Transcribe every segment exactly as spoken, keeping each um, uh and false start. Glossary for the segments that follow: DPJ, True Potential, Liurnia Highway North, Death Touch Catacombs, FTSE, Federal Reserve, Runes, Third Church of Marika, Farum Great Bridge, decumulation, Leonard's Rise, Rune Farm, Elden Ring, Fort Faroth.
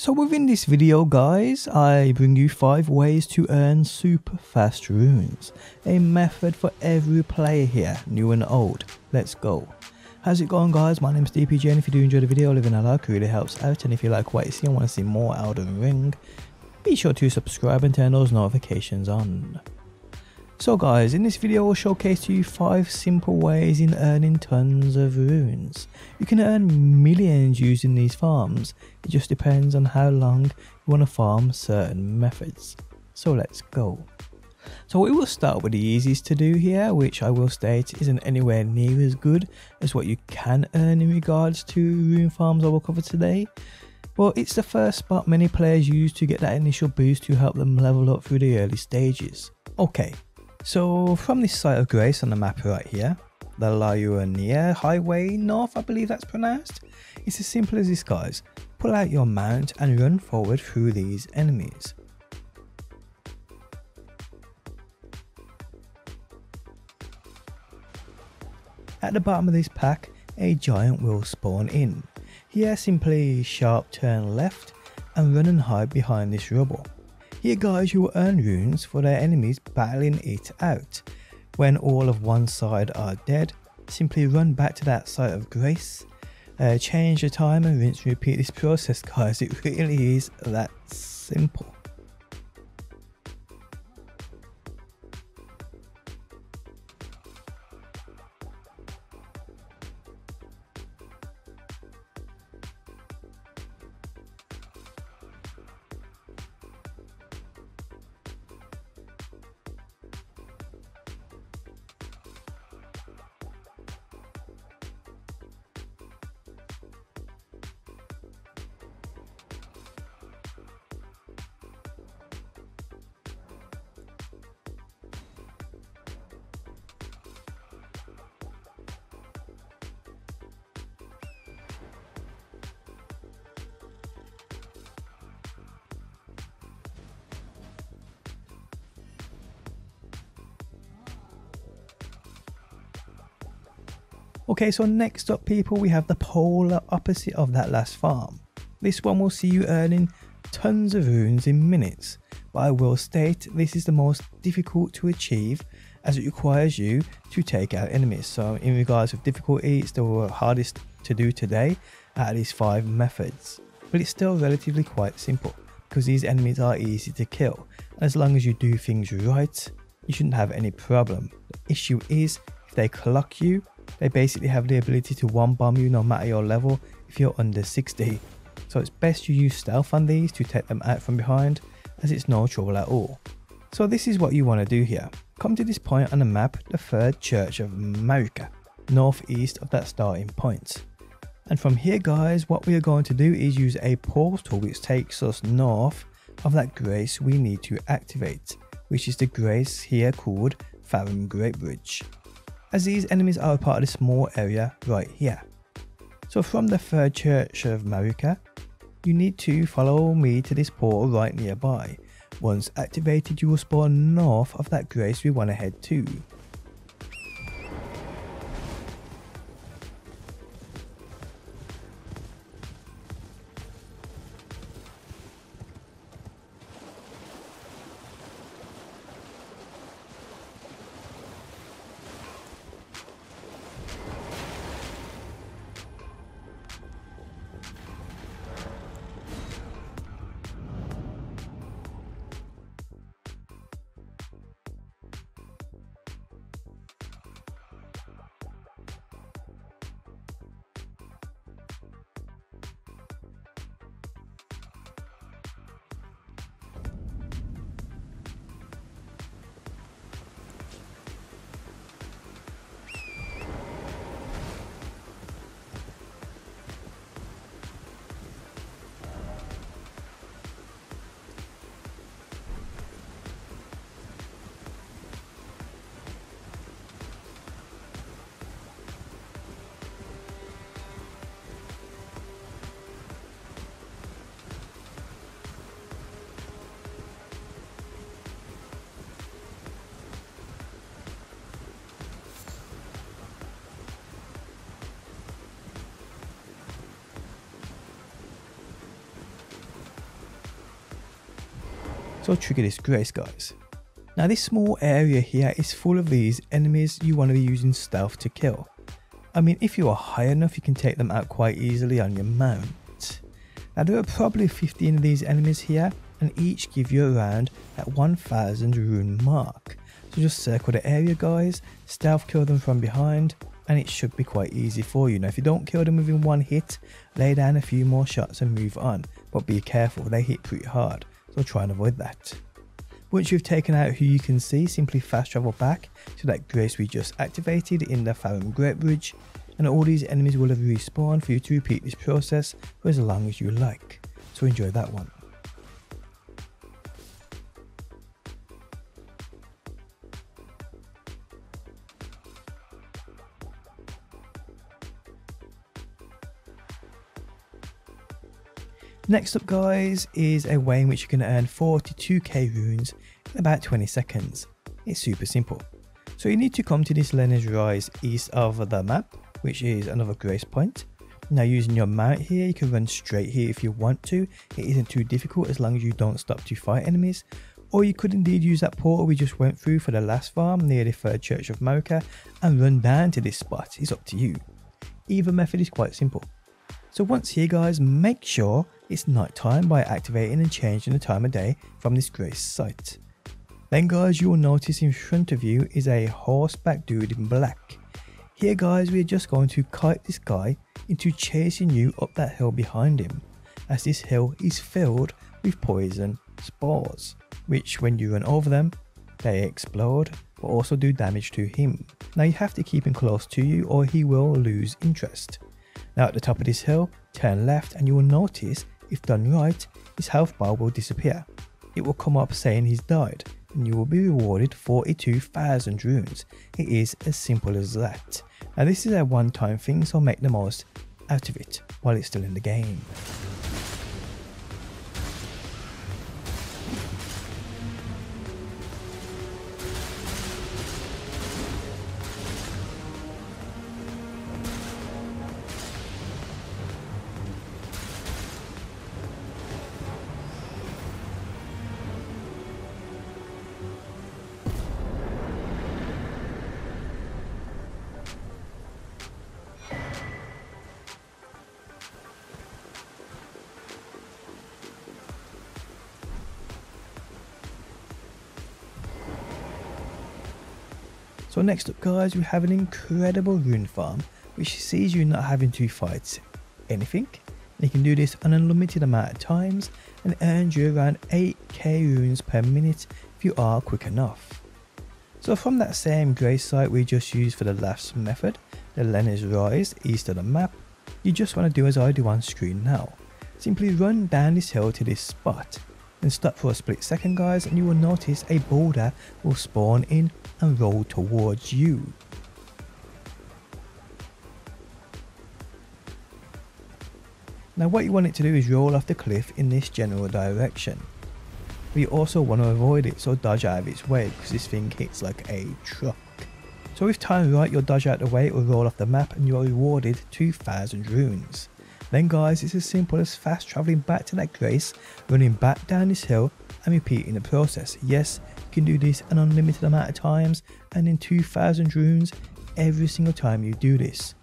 So within this video guys, I bring you five ways to earn super fast runes. A method for every player here, new and old. Let's go. How's it going guys, my name's D P J and if you do enjoy the video, leaving a like really helps out, and if you like what you see and want to see more Elden Ring, be sure to subscribe and turn those notifications on. So guys, in this video I'll showcase to you five simple ways in earning tons of runes. You can earn millions using these farms, it just depends on how long you want to farm certain methods. So let's go. So we will start with the easiest to do here, which I will state isn't anywhere near as good as what you can earn in regards to rune farms I will cover today. Well, it's the first spot many players use to get that initial boost to help them level up through the early stages. Okay. So from this site of grace on the map right here, the Liurnia Highway North, I believe that's pronounced, it's as simple as this guys, pull out your mount and run forward through these enemies. At the bottom of this pack, a giant will spawn in. Here simply sharp turn left and run and hide behind this rubble. Here guys, you will earn runes for their enemies battling it out. When all of one side are dead, simply run back to that site of grace, uh, change the time and rinse and repeat this process guys, it really is that simple. Okay, so next up people, we have the polar opposite of that last farm. This one will see you earning tons of runes in minutes, but I will state this is the most difficult to achieve as it requires you to take out enemies. So in regards of difficulty, it's the hardest to do today out of these five methods, but it's still relatively quite simple because these enemies are easy to kill, and as long as you do things right, you shouldn't have any problem. The issue is if they clock you, they basically have the ability to one bomb you no matter your level if you're under sixty, so it's best you use stealth on these to take them out from behind as it's no trouble at all. So this is what you want to do here. Come to this point on the map, the Third Church of Marika, northeast of that starting point. And from here guys, what we are going to do is use a portal which takes us north of that grace we need to activate, which is the grace here called Farum Great Bridge, as these enemies are a part of this small area right here. So from the Third Church of Marika, you need to follow me to this portal right nearby. Once activated, you will spawn north of that grace we want to head to. so trigger this grace, guys. Now this small area here is full of these enemies you want to be using stealth to kill. I mean, if you are high enough you can take them out quite easily on your mount. Now there are probably fifteen of these enemies here, and each give you around that one thousand rune mark. So just circle the area, guys, stealth kill them from behind, and it should be quite easy for you. Now if you don't kill them within one hit, lay down a few more shots and move on, but be careful, they hit pretty hard, so try and avoid that. Once you've taken out who you can see, simply fast travel back to that grace we just activated in the Farum Great Bridge, and all these enemies will have respawned for you to repeat this process for as long as you like, so enjoy that one. Next up, guys, is a way in which you can earn forty-two K runes in about twenty seconds. It's super simple. So you need to come to this Leonard's Rise east of the map, which is another grace point. Now using your mount here, you can run straight here if you want to. It isn't too difficult as long as you don't stop to fight enemies. Or you could indeed use that portal we just went through for the last farm near the Third Church of Marika and run down to this spot. It's up to you. Either method is quite simple. So once here, guys, make sure it's night time by activating and changing the time of day from this grace site. Then, guys, you will notice in front of you is a horseback dude in black. Here, guys, we are just going to kite this guy into chasing you up that hill behind him, as this hill is filled with poison spores, which when you run over them, they explode but also do damage to him. Now you have to keep him close to you or he will lose interest. Now at the top of this hill, turn left and you will notice, if done right, his health bar will disappear. It will come up saying he's died and you will be rewarded forty-two thousand runes. It is as simple as that. Now this is a one time thing, so make the most out of it while it's still in the game. So next up, guys, we have an incredible rune farm which sees you not having to fight anything. And you can do this an unlimited amount of times and earns you around eight K runes per minute if you are quick enough. So from that same grace site we just used for the last method, the Leonard's Rise east of the map, you just want to do as I do on screen now. Simply run down this hill to this spot and stop for a split second, guys, and you will notice a boulder will spawn in and roll towards you. Now what you want it to do is roll off the cliff in this general direction, but you also want to avoid it, so dodge out of its way because this thing hits like a truck. So if timed right, you'll dodge out of the way, it will roll off the map and you are rewarded two thousand runes. Then, guys, it's as simple as fast travelling back to that grace, running back down this hill and repeating the process. Yes, you can do this an unlimited amount of times and in two thousand runes every single time you do this.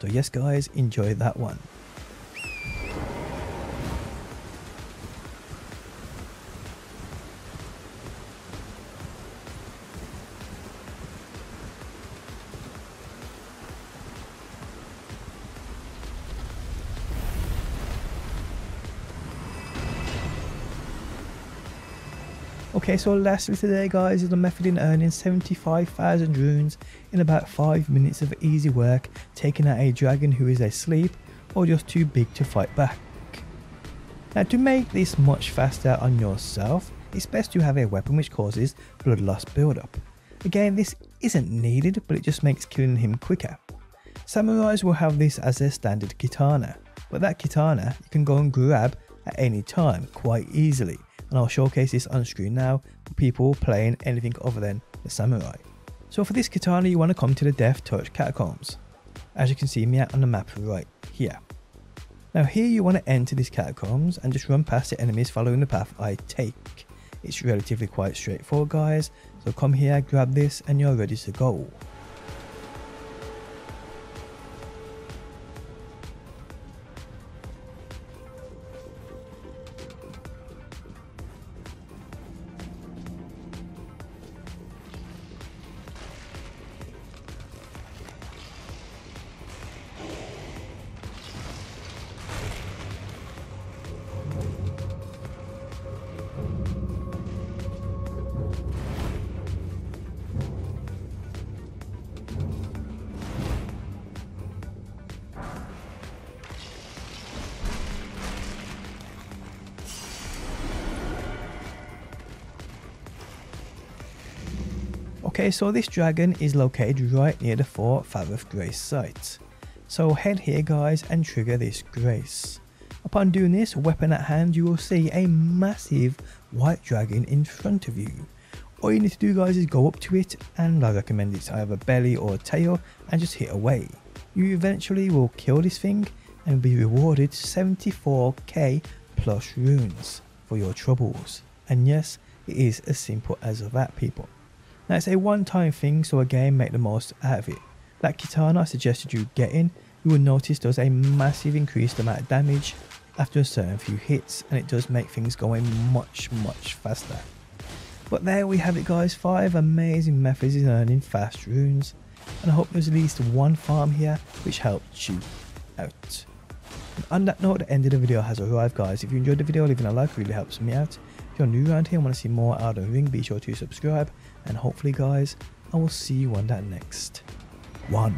So yes, guys, enjoy that one. Okay, so lastly today, guys, is the method in earning seventy-five thousand runes in about five minutes of easy work, taking out a dragon who is asleep or just too big to fight back. Now to make this much faster on yourself, it's best to have a weapon which causes blood loss buildup. Again, this isn't needed, but it just makes killing him quicker. Samurais will have this as their standard katana, but that katana you can go and grab at any time quite easily. And I'll showcase this on screen now for people playing anything other than the samurai. So for this katana you want to come to the Death Touch Catacombs, as you can see me out on the map right here. Now here you want to enter these catacombs and just run past the enemies following the path I take. It's relatively quite straightforward, guys, so come here, grab this, and you're ready to go. Okay, so this dragon is located right near the Fort Faroth Grace site. So head here, guys, and trigger this Grace. Upon doing this, weapon at hand, you will see a massive white dragon in front of you. All you need to do, guys, is go up to it, and I recommend it's either belly or tail, and just hit away. You eventually will kill this thing and be rewarded seventy-four K plus runes for your troubles. And yes, it is as simple as that, people. Now, it's a one-time thing, so again, make the most out of it. That katana I suggested you getting, you will notice does a massive increased amount of damage after a certain few hits, and it does make things going much, much faster. But there we have it, guys, five amazing methods in earning fast runes, and I hope there's at least one farm here which helped you out. And on that note, the end of the video has arrived, guys. If you enjoyed the video, leaving a like really helps me out. If you're new around here and want to see more Elden Ring, be sure to subscribe, and hopefully, guys, I will see you on that next one.